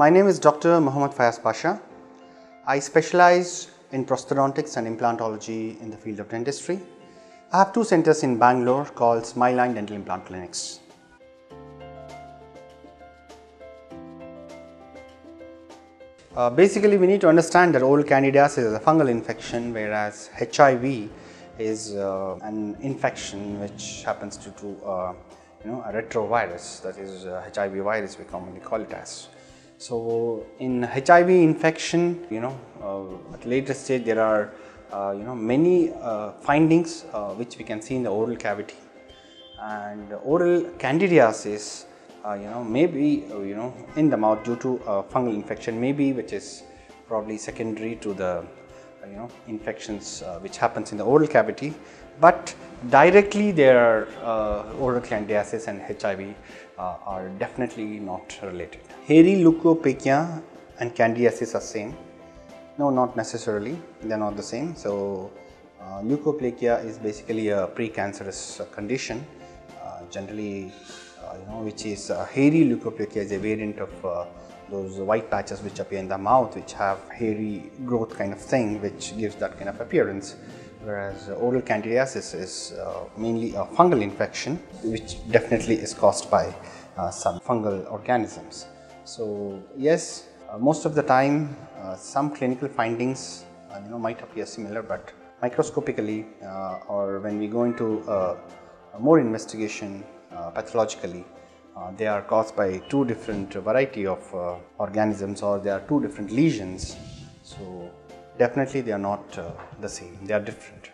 My name is Dr. Mohammed Fayaz Pasha. I specialize in prosthodontics and implantology in the field of dentistry. I have two centers in Bangalore called Smile Line Dental Implant Clinics. Basically, we need to understand that oral candidiasis is a fungal infection, whereas HIV is an infection which happens due to a retrovirus, that is HIV virus, we commonly call it as. So in HIV infection, at later stage there are many findings which we can see in the oral cavity, and oral candidiasis maybe in the mouth due to fungal infection, maybe which is probably secondary to the infections which happens in the oral cavity, but directly there oral candidiasis and HIV are definitely not related. Hairy leukoplakia and candidiasis are same? No, not necessarily, they are not the same. So leukoplakia is basically a precancerous condition, generally which is hairy leukoplakia is a variant of those white patches which appear in the mouth, which have hairy growth kind of thing, which gives that kind of appearance. Whereas oral candidiasis is mainly a fungal infection, which definitely is caused by some fungal organisms. So yes, most of the time some clinical findings might appear similar, but microscopically or when we go into more investigation pathologically, they are caused by two different variety of organisms, or they are two different lesions. So definitely they are not the same, they are different.